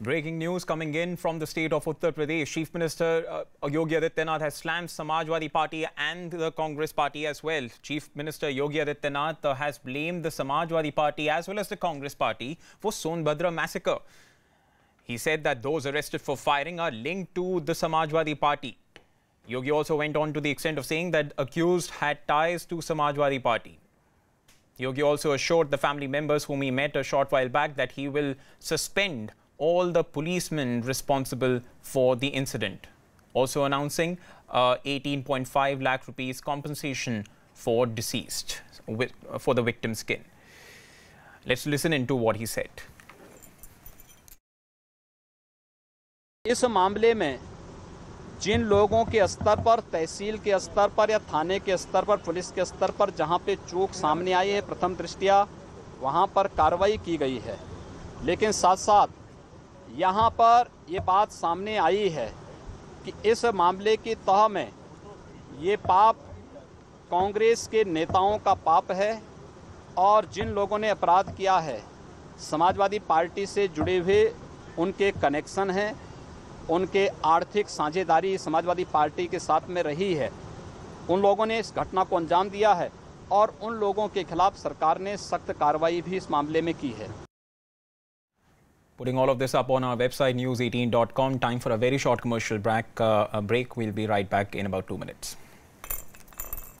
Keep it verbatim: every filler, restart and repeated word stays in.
Breaking news coming in from the state of Uttar Pradesh. Chief Minister uh, Yogi Adityanath has slammed Samajwadi Party and the Congress Party as well. Chief Minister Yogi Adityanath uh, has blamed the Samajwadi Party as well as the Congress Party for Sonbhadra massacre. He said that those arrested for firing are linked to the Samajwadi Party. Yogi also went on to the extent of saying that accused had ties to Samajwadi Party. Yogi also assured the family members whom he met a short while back that he will suspend all the policemen responsible for the incident, also announcing uh, eighteen point five lakh rupees compensation for deceased, with, uh, for the victim's kin. Let's listen into what he said. इस मामले में जिन लोगों के स्तर पर, तहसील के स्तर पर या थाने के स्तर पर, पुलिस के स्तर पर जहां पे चूक सामने आई है, प्रथम दृष्टिया वहां पर कार्रवाई की गई है, लेकिन साथ साथ यहाँ पर ये बात सामने आई है कि इस मामले की तह में ये पाप कांग्रेस के नेताओं का पाप है और जिन लोगों ने अपराध किया है समाजवादी पार्टी से जुड़े हुए उनके कनेक्शन हैं, उनके आर्थिक साझेदारी समाजवादी पार्टी के साथ में रही है, उन लोगों ने इस घटना को अंजाम दिया है और उन लोगों के खिलाफ सरकार ने सख्त कार्रवाई भी इस मामले में की है। Putting all of this up on our website, news eighteen dot com. Time for a very short commercial break. Uh, break. We'll be right back in about two minutes.